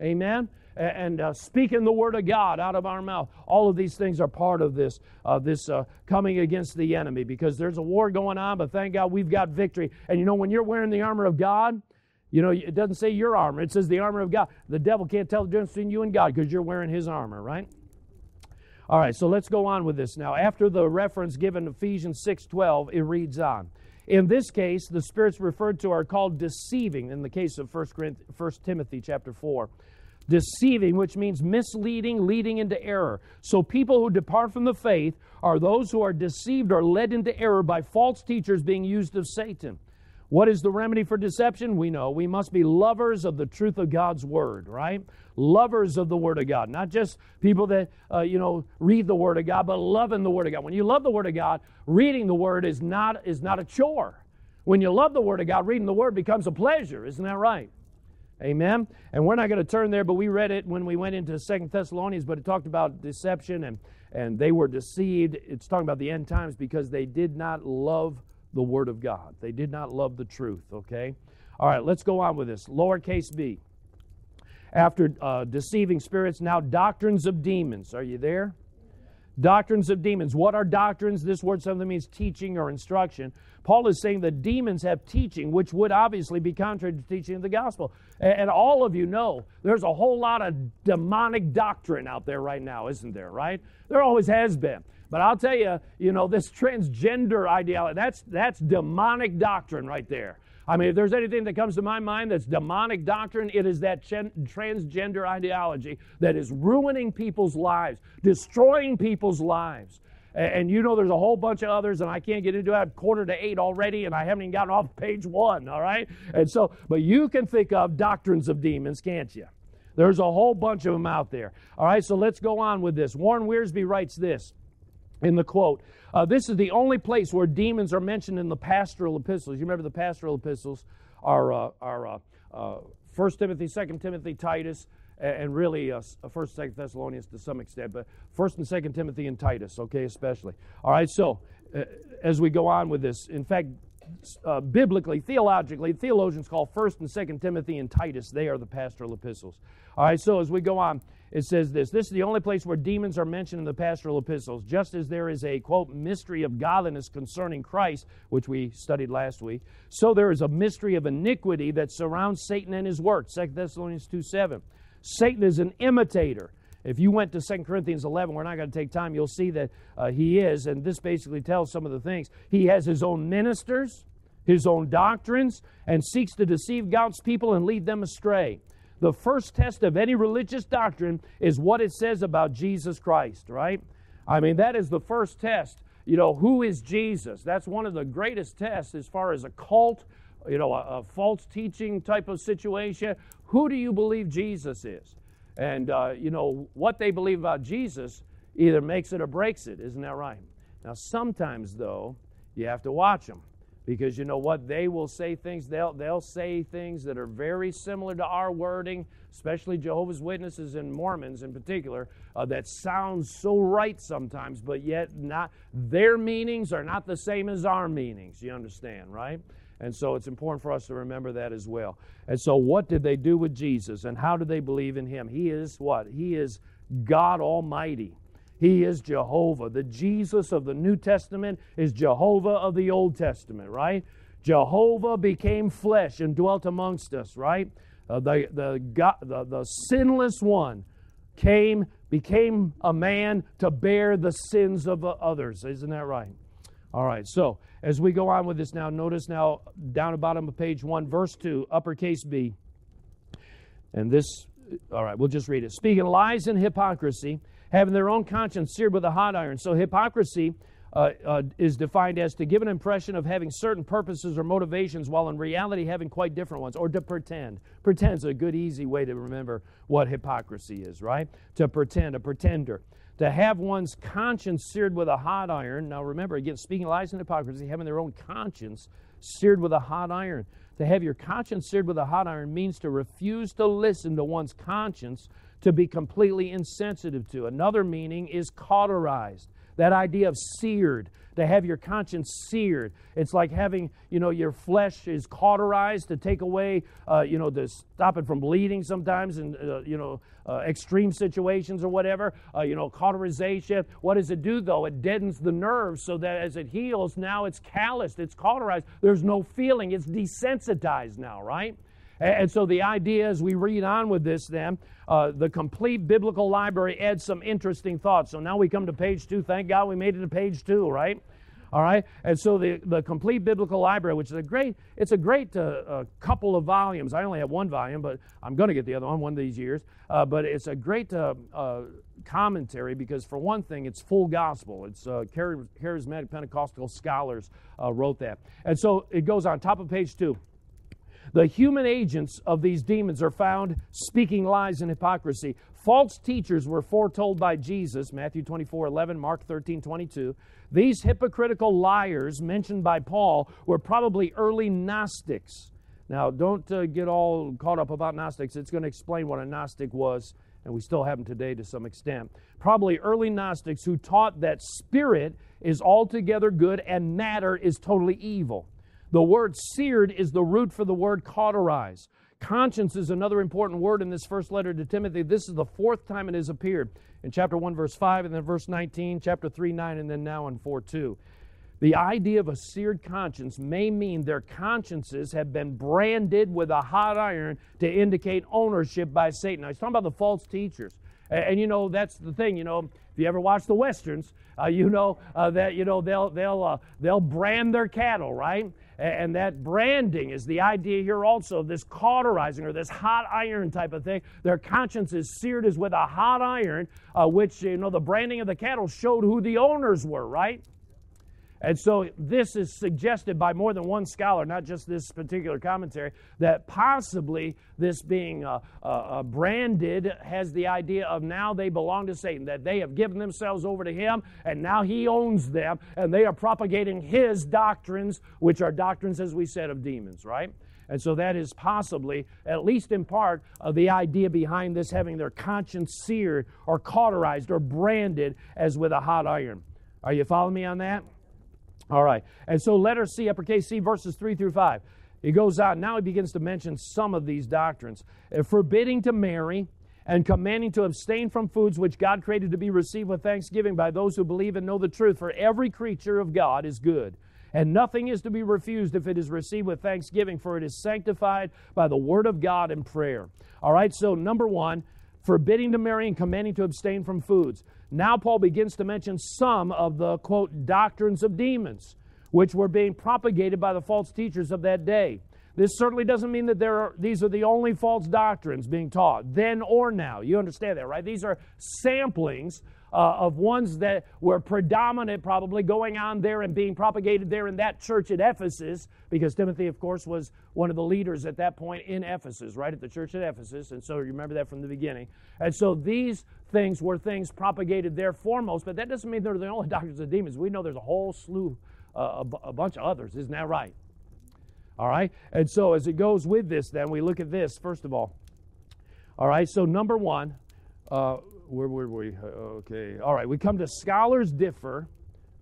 amen? and speaking the Word of God out of our mouth. All of these things are part of this coming against the enemy, because there's a war going on, but thank God we've got victory. And you know, when you're wearing the armor of God, you know, it doesn't say your armor. It says the armor of God. The devil can't tell the difference between you and God because you're wearing his armor, right? All right, so let's go on with this now. After the reference given Ephesians 6:12, it reads on. In this case, the spirits referred to are called deceiving, in the case of First Timothy chapter 4. Deceiving, which means misleading, leading into error. So people who depart from the faith are those who are deceived or led into error by false teachers being used of Satan. What is the remedy for deception? We know we must be lovers of the truth of God's Word, right? Lovers of the Word of God, not just people that, read the Word of God, but loving the Word of God. When you love the Word of God, reading the Word is not a chore. When you love the Word of God, reading the Word becomes a pleasure. Isn't that right? Amen? And we're not going to turn there, but we read it when we went into 2 Thessalonians, but it talked about deception and they were deceived. It's talking about the end times because they did not love the Word of God. They did not love the truth, okay? All right, let's go on with this. Lowercase b. After deceiving spirits, now doctrines of demons. Are you there? Doctrines of demons. What are doctrines? This word something means teaching or instruction. Paul is saying that demons have teaching, which would obviously be contrary to teaching of the gospel. And all of you know, there's a whole lot of demonic doctrine out there right now, isn't there, right? There always has been. But I'll tell you, this transgender ideology, that's demonic doctrine right there. I mean, if there's anything that comes to my mind that's demonic doctrine, it is that transgender ideology that is ruining people's lives, destroying people's lives. And you know there's a whole bunch of others, and I can't get into it. I'm 7:45 already, and I haven't even gotten off page 1, all right? And so, but you can think of doctrines of demons, can't you? There's a whole bunch of them out there. All right, so let's go on with this. Warren Wiersbe writes this. In the quote, this is the only place where demons are mentioned in the pastoral epistles. You remember the pastoral epistles are First Timothy, Second Timothy, Titus, and really First and Second Thessalonians to some extent, but First and Second Timothy and Titus, okay, especially. All right, so as we go on with this, in fact, biblically, theologically, theologians call First and Second Timothy and Titus, they are the pastoral epistles. All right, so as we go on, it says this. This is the only place where demons are mentioned in the pastoral epistles, just as there is a, quote, mystery of godliness concerning Christ, which we studied last week. So there is a mystery of iniquity that surrounds Satan and his work, 2 Thessalonians 2:7. Satan is an imitator. If you went to 2 Corinthians 11, we're not going to take time, you'll see that he is, and this basically tells some of the things. He has his own ministers, his own doctrines, and seeks to deceive God's people and lead them astray. The first test of any religious doctrine is what it says about Jesus Christ, right? I mean, that is the first test. You know, who is Jesus? That's one of the greatest tests as far as a cult, a false teaching type of situation. Who do you believe Jesus is? And, what they believe about Jesus either makes it or breaks it. Isn't that right? Now, sometimes, though, you have to watch them. Because you know what? They will say things, they'll say things that are very similar to our wording, especially Jehovah's Witnesses and Mormons in particular, that sounds so right sometimes, but yet not their meanings are not the same as our meanings. You understand, right? And so it's important for us to remember that as well. And so what did they do with Jesus and how do they believe in him? He is what? He is God Almighty. He is Jehovah. The Jesus of the New Testament is Jehovah of the Old Testament, right? Jehovah became flesh and dwelt amongst us, right? The sinless one became a man to bear the sins of others. Isn't that right? All right, so as we go on with this now, notice now down at bottom of page 1, verse 2, uppercase B. And this, all right, we'll just read it. Speaking of lies and hypocrisy, having their own conscience seared with a hot iron. So hypocrisy is defined as to give an impression of having certain purposes or motivations while in reality having quite different ones, or to pretend. Pretend's a good, easy way to remember what hypocrisy is, right? To pretend, a pretender. To have one's conscience seared with a hot iron. Now remember, again, speaking lies and hypocrisy, having their own conscience seared with a hot iron. To have your conscience seared with a hot iron means to refuse to listen to one's conscience, to be completely insensitive to. Another meaning is cauterized, that idea of seared, to have your conscience seared. It's like having, your flesh is cauterized to take away, to stop it from bleeding sometimes in, extreme situations or whatever, cauterization. What does it do, though? It deadens the nerves so that as it heals, now it's calloused, it's cauterized. There's no feeling. It's desensitized now, right? And so the idea, as we read on with this then, the complete biblical library adds some interesting thoughts. So now we come to page 2. Thank God we made it to page 2, right? All right. And so the complete biblical library, which is a great couple of volumes. I only have one volume, but I'm going to get the other one of these years. But it's a great commentary because, for one thing, it's full gospel. It's charismatic Pentecostal scholars wrote that. And so it goes on top of page 2. The human agents of these demons are found speaking lies and hypocrisy. False teachers were foretold by Jesus, Matthew 24:11, Mark 13:22. These hypocritical liars mentioned by Paul were probably early Gnostics. Now, don't get all caught up about Gnostics. It's going to explain what a Gnostic was, and we still have them today to some extent. Probably early Gnostics who taught that spirit is altogether good and matter is totally evil. The word seared is the root for the word cauterize. Conscience is another important word in this first letter to Timothy. This is the fourth time it has appeared. In chapter 1, verse 5, and then verse 19, chapter 3, 9, and then now in 4, 2. The idea of a seared conscience may mean their consciences have been branded with a hot iron to indicate ownership by Satan. Now, he's talking about the false teachers. And that's the thing, if you ever watch the Westerns, that, they'll brand their cattle, right? And that branding is the idea here also, this cauterizing or this hot iron type of thing. Their conscience is seared as with a hot iron, which, the branding of the cattle showed who the owners were, right? And so this is suggested by more than one scholar, not just this particular commentary, that possibly this being branded has the idea of now they belong to Satan, that they have given themselves over to him, and now he owns them, and they are propagating his doctrines, which are doctrines, as we said, of demons, right? And so that is possibly, at least in part, the idea behind this having their conscience seared or cauterized or branded as with a hot iron. Are you following me on that? All right, and so letter C, uppercase C, verses 3 through 5. He goes on. Now he begins to mention some of these doctrines. Forbidding to marry and commanding to abstain from foods which God created to be received with thanksgiving by those who believe and know the truth. For every creature of God is good, and nothing is to be refused if it is received with thanksgiving, for it is sanctified by the word of God and prayer. All right, so number 1, forbidding to marry and commanding to abstain from foods. Now Paul begins to mention some of the, quote, doctrines of demons, which were being propagated by the false teachers of that day. This certainly doesn't mean that these are the only false doctrines being taught, then or now. You understand that, right? These are samplings of ones that were predominant probably going on there and being propagated there in that church at Ephesus, because Timothy, of course, was one of the leaders at that point in Ephesus, right at the church at Ephesus. And so you remember that from the beginning. And so these things were things propagated there foremost, but that doesn't mean they're the only doctrines of demons. We know there's a whole slew, a bunch of others. Isn't that right? All right, and so as it goes with this, then we look at this, first of all. All right, so number 1, where were we? Okay, all right, we come to scholars differ,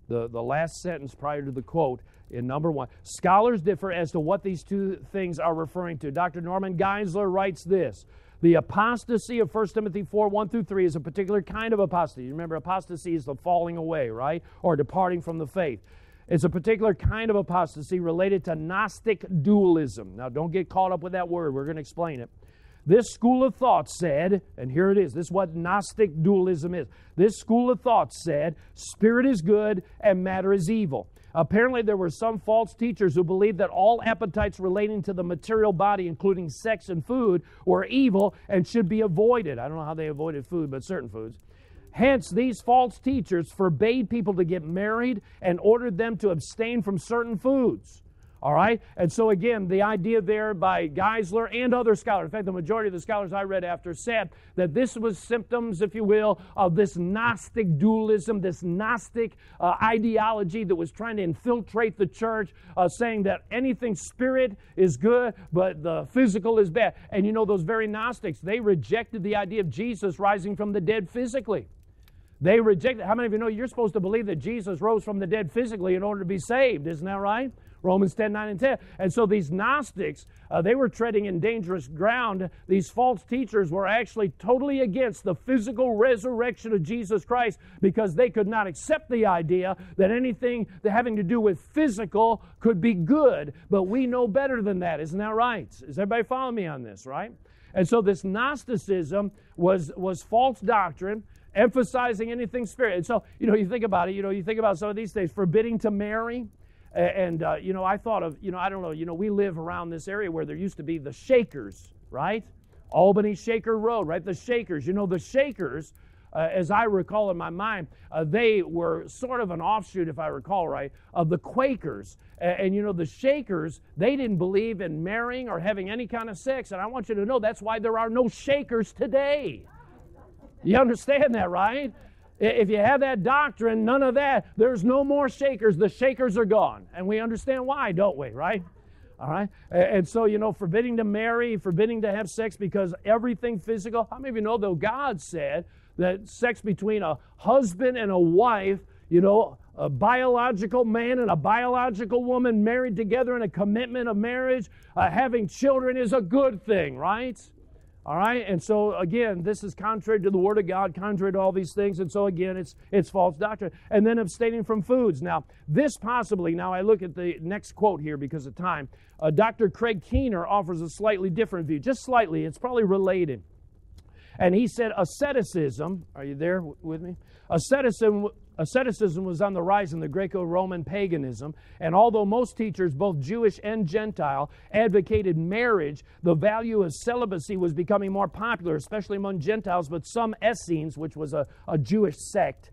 the last sentence prior to the quote in number 1. Scholars differ as to what these two things are referring to. Dr. Norman Geisler writes this: the apostasy of 1 Timothy 4, 1 through 3 is a particular kind of apostasy. Remember, apostasy is the falling away, right, or departing from the faith. It's a particular kind of apostasy related to Gnostic dualism. Now, don't get caught up with that word. We're going to explain it. This school of thought said, and here it is, this is what Gnostic dualism is. This school of thought said, spirit is good and matter is evil. Apparently, there were some false teachers who believed that all appetites relating to the material body, including sex and food, were evil and should be avoided. I don't know how they avoided food, but certain foods. Hence, these false teachers forbade people to get married and ordered them to abstain from certain foods. All right? And so, again, the idea there by Geisler and other scholars, in fact, the majority of the scholars I read after said that this was symptoms, if you will, of this Gnostic dualism, this Gnostic ideology that was trying to infiltrate the church, saying that anything spirit is good, but the physical is bad. And those very Gnostics, they rejected the idea of Jesus rising from the dead physically. They rejected. How many of you know you're supposed to believe that Jesus rose from the dead physically in order to be saved? Isn't that right? Romans 10, 9, and 10. And so these Gnostics, they were treading in dangerous ground. These false teachers were actually totally against the physical resurrection of Jesus Christ because they could not accept the idea that anything having to do with physical could be good. But we know better than that. Isn't that right? Is everybody following me on this, right? And so this Gnosticism was false doctrine, emphasizing anything spirit. And so, you know, you think about it, you know, you think about some of these things, forbidding to marry. And, you know, I thought of, you know, I don't know, you know, we live around this area where there used to be the Shakers, right? Albany Shaker Road, right? The Shakers. You know, the Shakers, as I recall in my mind, they were sort of an offshoot, if I recall right, of the Quakers. And, you know, the Shakers, they didn't believe in marrying or having any kind of sex. And I want you to know that's why there are no Shakers today. You understand that, right? If you have that doctrine, none of that, there's no more Shakers. The Shakers are gone. And we understand why, don't we, right? All right? And so, you know, forbidding to marry, forbidding to have sex because everything physical. How many of you know, though, God said that sex between a husband and a wife, you know, a biological man and a biological woman married together in a commitment of marriage, having children is a good thing, right? All right, and so again, this is contrary to the Word of God, contrary to all these things, and so again, it's false doctrine. And then abstaining from foods. Now, this possibly, now I look at the next quote here because of time. Dr. Craig Keener offers a slightly different view, just slightly. It's probably related. And he said asceticism, are you there with me? Asceticism was on the rise in the Greco-Roman paganism, and although most teachers, both Jewish and Gentile, advocated marriage, the value of celibacy was becoming more popular, especially among Gentiles, but some Essenes, which was a Jewish sect,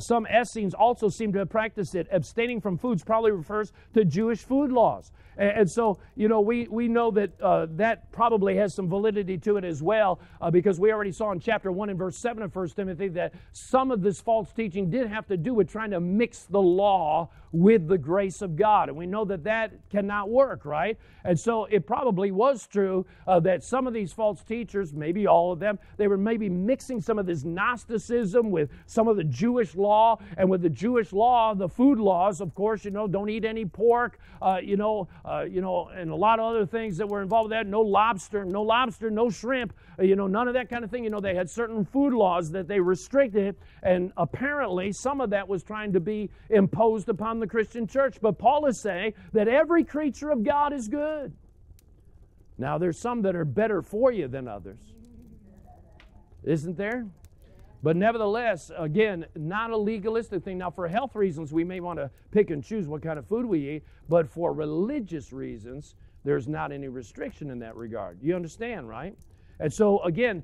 some Essenes also seem to have practiced it. Abstaining from foods probably refers to Jewish food laws. And so, you know, we know that that probably has some validity to it as well, because we already saw in chapter 1 and verse 7 of First Timothy that some of this false teaching did have to do with trying to mix the law with the grace of God. And we know that that cannot work, right? And so it probably was true that some of these false teachers, maybe all of them, they were maybe mixing some of this Gnosticism with some of the Jewish law, and with the Jewish law, the food laws, of course, you know, don't eat any pork, you know, and a lot of other things that were involved with that. No lobster, no shrimp, you know, none of that kind of thing. You know, they had certain food laws that they restricted, and apparently some of that was trying to be imposed upon the Christian church. But Paul is saying that every creature of God is good. Now, there's some that are better for you than others, isn't there? But nevertheless, again, not a legalistic thing. Now, for health reasons, we may want to pick and choose what kind of food we eat, but for religious reasons, there's not any restriction in that regard. You understand, right? And so, again,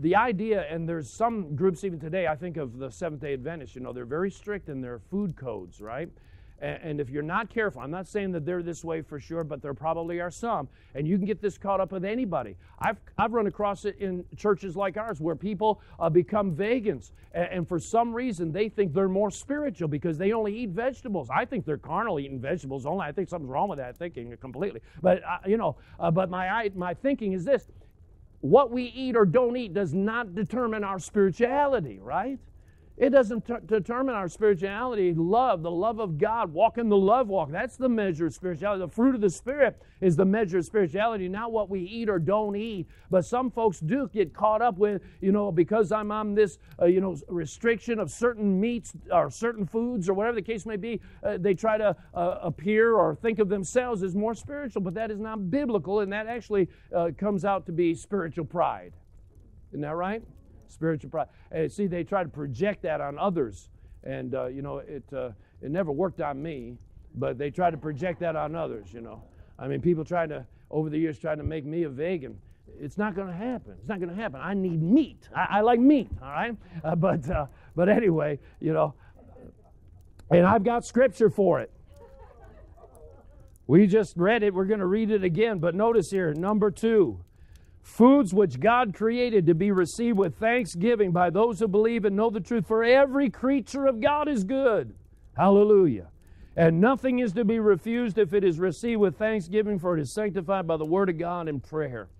the idea, and there's some groups even today, I think of the Seventh-day Adventists, you know, they're very strict in their food codes, right? And if you're not careful, I'm not saying that they're this way for sure, but there probably are some. And you can get this caught up with anybody. I've run across it in churches like ours where people become vegans. And for some reason, they think they're more spiritual because they only eat vegetables. I think they're carnal eating vegetables only. I think something's wrong with that thinking completely. But, you know, but my thinking is this. What we eat or don't eat does not determine our spirituality, right? It doesn't determine our spirituality. Love, the love of God, walk in the love walk. That's the measure of spirituality. The fruit of the Spirit is the measure of spirituality, not what we eat or don't eat. But some folks do get caught up with, you know, because I'm on this, you know, restriction of certain meats or certain foods or whatever the case may be, they try to appear or think of themselves as more spiritual. But that is not biblical, and that actually comes out to be spiritual pride. Isn't that right? Spiritual pride. And see, they try to project that on others, and you know, it never worked on me, but they try to project that on others. You know, I mean, people trying to over the years trying to make me a vegan. It's not going to happen. It's not going to happen. I need meat. I like meat. All right, but anyway, you know, and I've got scripture for it. We just read it. We're going to read it again. But notice here, number 2. Foods which God created to be received with thanksgiving by those who believe and know the truth, for every creature of God is good. Hallelujah. And nothing is to be refused if it is received with thanksgiving, for it is sanctified by the Word of God and prayer.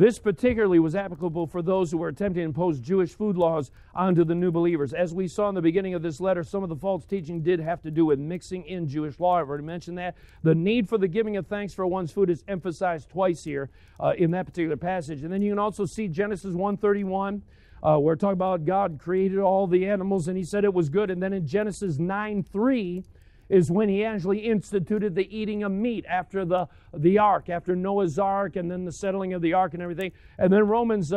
This particularly was applicable for those who were attempting to impose Jewish food laws onto the new believers. As we saw in the beginning of this letter, some of the false teaching did have to do with mixing in Jewish law. I've already mentioned that. The need for the giving of thanks for one's food is emphasized twice here in that particular passage. And then you can also see Genesis 1:31. We're talking about God created all the animals and he said it was good. And then in Genesis 9:3 is when he actually instituted the eating of meat after the ark, after Noah's ark and then the settling of the ark and everything. And then Romans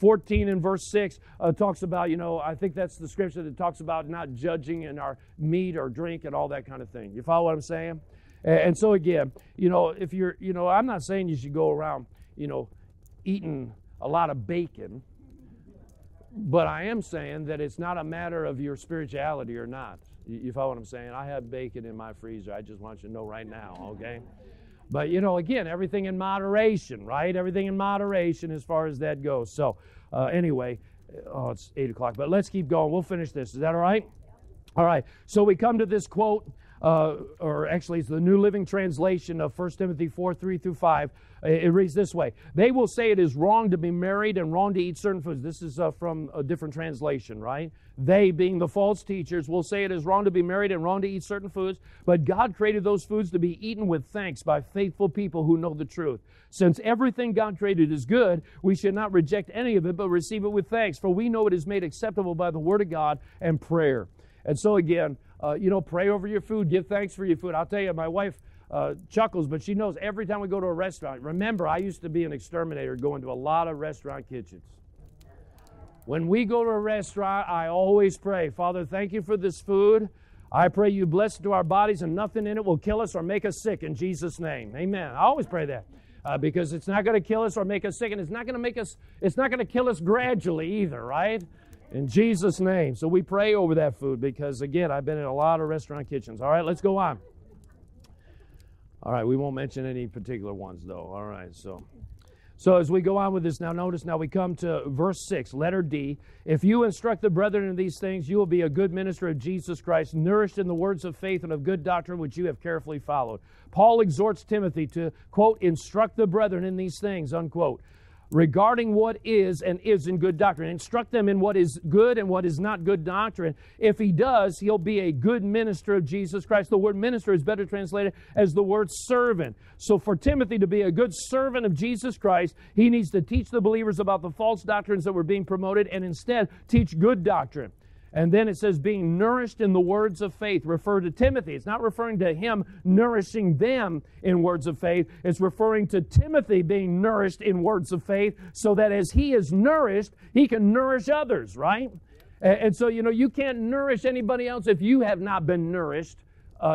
14 and verse 6 talks about, I think that's the scripture that talks about not judging in our meat or drink and all that kind of thing. You follow what I'm saying? And so again, if you're, I'm not saying you should go around, eating a lot of bacon. But I am saying that it's not a matter of your spirituality or not. You follow what I'm saying? I have bacon in my freezer. I just want you to know right now, okay? But, again, everything in moderation, right? Everything in moderation as far as that goes. So, anyway, it's 8 o'clock, but let's keep going. We'll finish this. Is that all right? All right. So we come to this quote, or actually it's the New Living Translation of 1 Timothy 4:3-5. It reads this way. They will say it is wrong to be married and wrong to eat certain foods. This is from a different translation, right? They, being the false teachers, will say it is wrong to be married and wrong to eat certain foods, but God created those foods to be eaten with thanks by faithful people who know the truth. Since everything God created is good, we should not reject any of it, but receive it with thanks, for we know it is made acceptable by the Word of God and prayer. And so again, pray over your food, give thanks for your food. I'll tell you, my wife chuckles, but she knows every time we go to a restaurant. Remember, I used to be an exterminator going to a lot of restaurant kitchens. When we go to a restaurant, I always pray, Father, thank you for this food. I pray you bless it to our bodies and nothing in it will kill us or make us sick in Jesus' name. Amen. I always pray that because it's not going to kill us or make us sick, and it's not going to kill us gradually either, right? In Jesus' name. So we pray over that food because, again, I've been in a lot of restaurant kitchens. All right, let's go on. All right, we won't mention any particular ones, though. All right, so as we go on with this, now notice, now we come to verse 6, letter D. If you instruct the brethren in these things, you will be a good minister of Jesus Christ, nourished in the words of faith and of good doctrine which you have carefully followed. Paul exhorts Timothy to, quote, instruct the brethren in these things, unquote. Regarding what is and isn't good doctrine. Instruct them in what is good and what is not good doctrine. If he does, he'll be a good minister of Jesus Christ. The word minister is better translated as the word servant. So for Timothy to be a good servant of Jesus Christ, he needs to teach the believers about the false doctrines that were being promoted and instead teach good doctrine. And then it says, being nourished in the words of faith. Refer to Timothy. It's not referring to him nourishing them in words of faith. It's referring to Timothy being nourished in words of faith so that as he is nourished, he can nourish others, right? And so, you can't nourish anybody else if you have not been nourished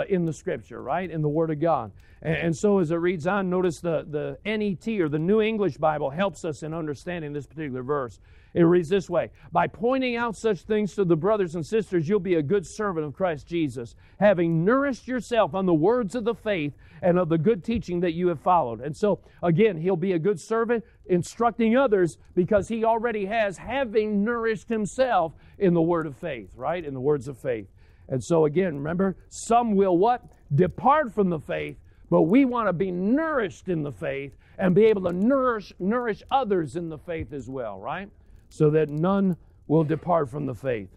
in the Scripture, right? In the Word of God. And so as it reads on, notice the NET, or the New English Bible, helps us in understanding this particular verse. It reads this way, by pointing out such things to the brothers and sisters, you'll be a good servant of Christ Jesus, having nourished yourself on the words of the faith and of the good teaching that you have followed. And so, again, he'll be a good servant, instructing others because he already has, having nourished himself in the word of faith, right? In the words of faith. And so, again, remember, some will what? Depart from the faith, but we want to be nourished in the faith and be able to nourish others in the faith as well, right? So that none will depart from the faith.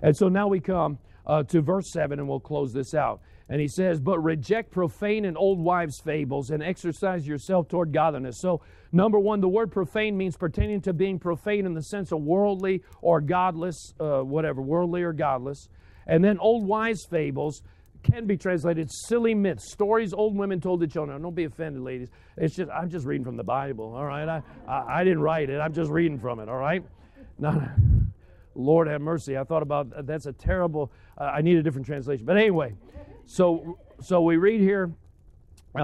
And so now we come to verse 7, and we'll close this out. And he says, but reject profane and old wives' fables and exercise yourself toward godliness. So, number one, the word profane means pertaining to being profane in the sense of worldly or godless, worldly or godless. And then old wives' fables can be translated silly myths, stories old women told to children. Don't be offended, ladies. It's just, I'm just reading from the Bible, all right? I didn't write it. I'm just reading from it, all right? No, Lord have mercy. I thought about, that's a terrible, I need a different translation. But anyway, so we read here,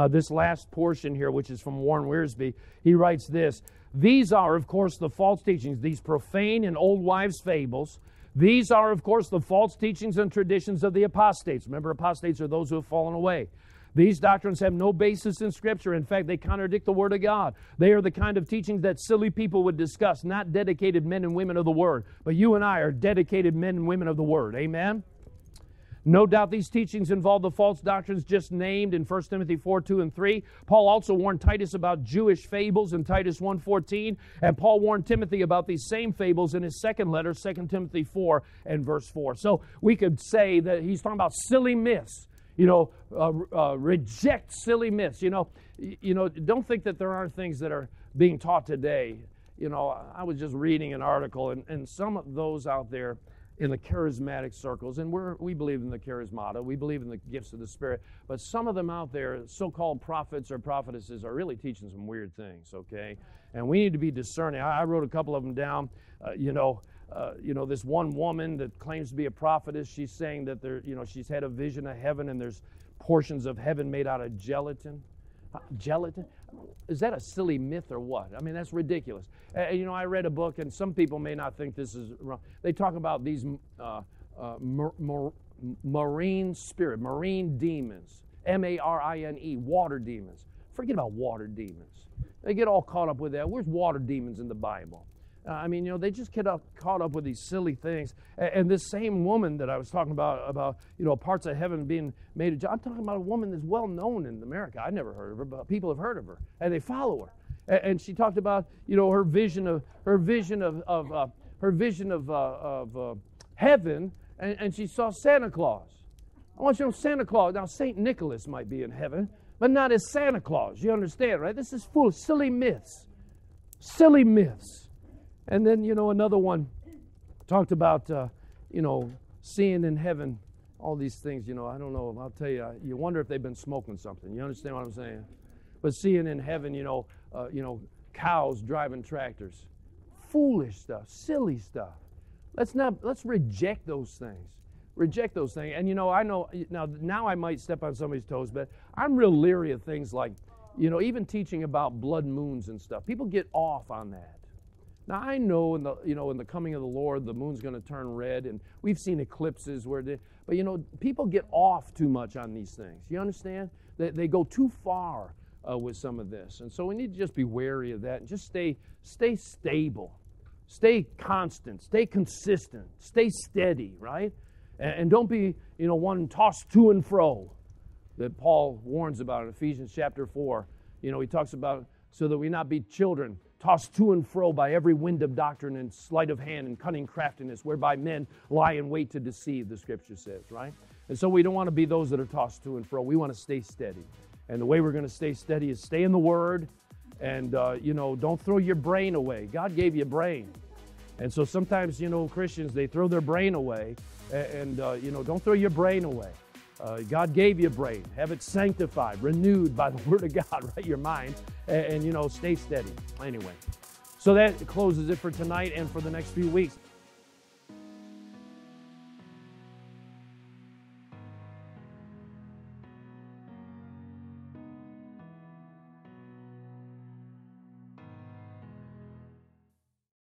this last portion here, which is from Warren Wiersbe. He writes this, these are, of course, the false teachings, these profane and old wives' fables. These are, of course, the false teachings and traditions of the apostates. Remember, apostates are those who have fallen away. These doctrines have no basis in Scripture. In fact, they contradict the Word of God. They are the kind of teachings that silly people would discuss, not dedicated men and women of the Word. But you and I are dedicated men and women of the Word. Amen? No doubt these teachings involve the false doctrines just named in 1 Timothy 4, 2, and 3. Paul also warned Titus about Jewish fables in Titus 1, 14, and Paul warned Timothy about these same fables in his second letter, 2 Timothy 4 and verse 4. So we could say that he's talking about silly myths. Reject silly myths. Don't think that there aren't things that are being taught today. I was just reading an article, and some of those out there in the charismatic circles, and we believe in the charismata, we believe in the gifts of the Spirit, but some of them out there, so-called prophets or prophetesses, are really teaching some weird things, okay? And we need to be discerning. I wrote a couple of them down. This one woman that claims to be a prophetess, she's saying that she's had a vision of heaven and there's portions of heaven made out of gelatin. Gelatin? Is that a silly myth or what? I mean, that's ridiculous. I read a book, and some people may not think this is wrong. They talk about these marine demons, M-A-R-I-N-E, water demons. Forget about water demons. They get all caught up with that. Where's water demons in the Bible? They just get caught up with these silly things. And this same woman that I was talking about parts of heaven being made of, I'm talking about a woman that's well known in America. I never heard of her, but people have heard of her, and they follow her. And she talked about, her vision of heaven, and she saw Santa Claus. I want you to know Santa Claus. Now, St. Nicholas might be in heaven, but not as Santa Claus. You understand, right? This is full of silly myths. Silly myths. And then, another one talked about, seeing in heaven, all these things, I don't know. I'll tell you, you wonder if they've been smoking something. You understand what I'm saying? But seeing in heaven, cows driving tractors. Foolish stuff, silly stuff. Let's reject those things. Reject those things. And, I know, now I might step on somebody's toes, but I'm real leery of things like, even teaching about blood moons and stuff. People get off on that. Now, I know in the coming of the Lord, the moon's going to turn red, and we've seen eclipses but people get off too much on these things. You understand? They go too far with some of this. And so we need to just be wary of that and just stay stable, stay constant, stay consistent, stay steady, right? And don't be, one tossed to and fro that Paul warns about in Ephesians chapter 4. He talks about so that we not be children, tossed to and fro by every wind of doctrine and sleight of hand and cunning craftiness, whereby men lie in wait to deceive, the Scripture says, right? And so we don't want to be those that are tossed to and fro. We want to stay steady. And the way we're going to stay steady is stay in the Word and, don't throw your brain away. God gave you a brain. And so sometimes, Christians, they throw their brain away and don't throw your brain away. God gave you a brain. Have it sanctified, renewed by the Word of God, right? Your mind. And stay steady. Anyway, so that closes it for tonight and for the next few weeks.